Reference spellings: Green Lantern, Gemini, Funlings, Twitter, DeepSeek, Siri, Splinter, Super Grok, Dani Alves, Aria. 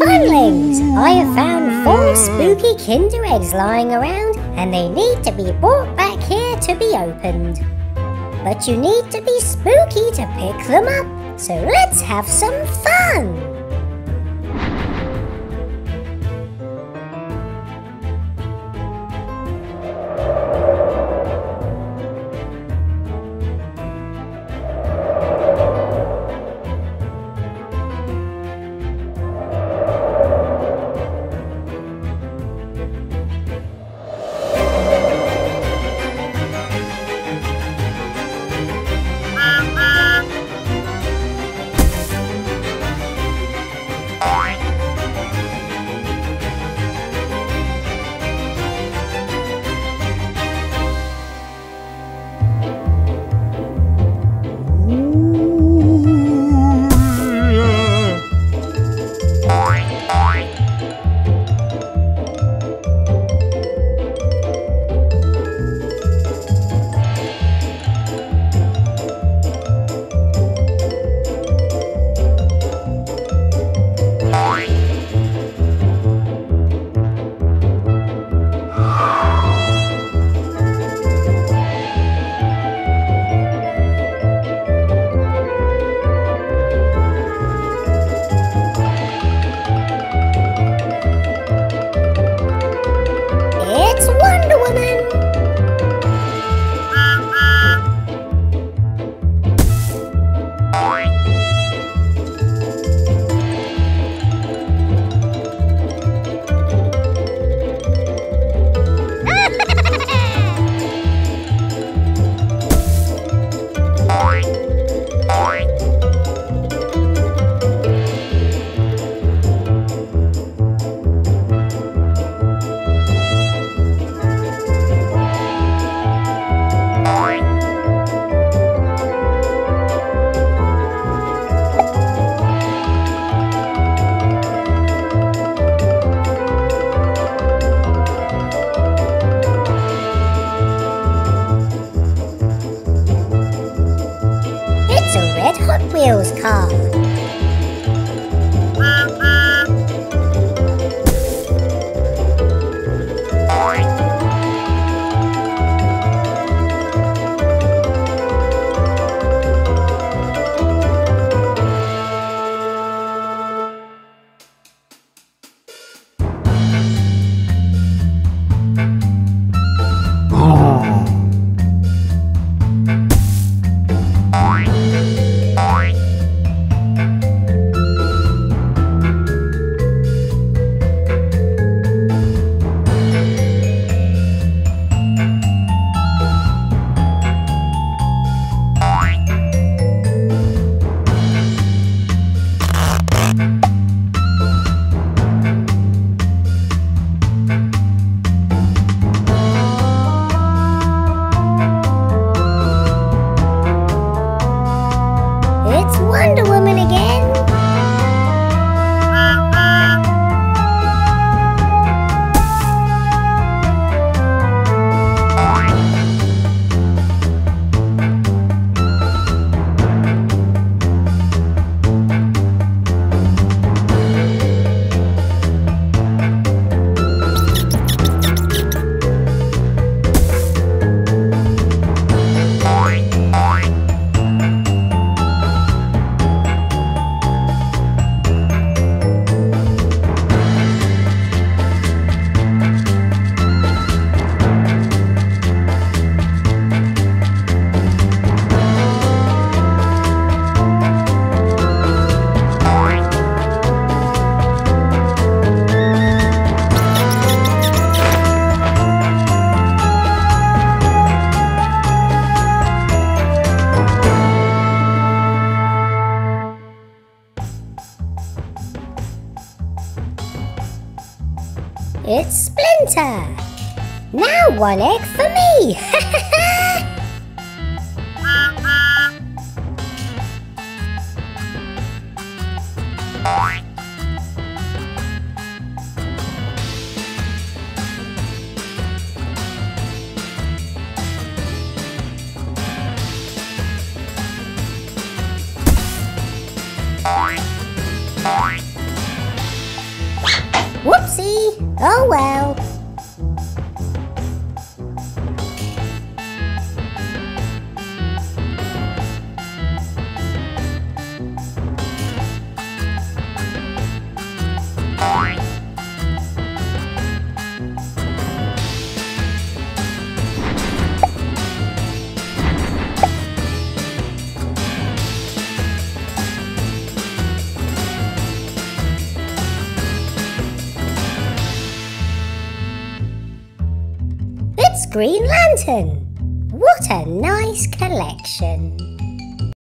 Funlings! I have found 4 spooky Kinder Eggs lying around, and they need to be brought back here to be opened. But you need to be spooky to pick them up, so let's have some fun! It's Splinter! Now 1 egg for me! Ha ha ha! Whoopsie! Oh well. Green Lantern! What a nice collection!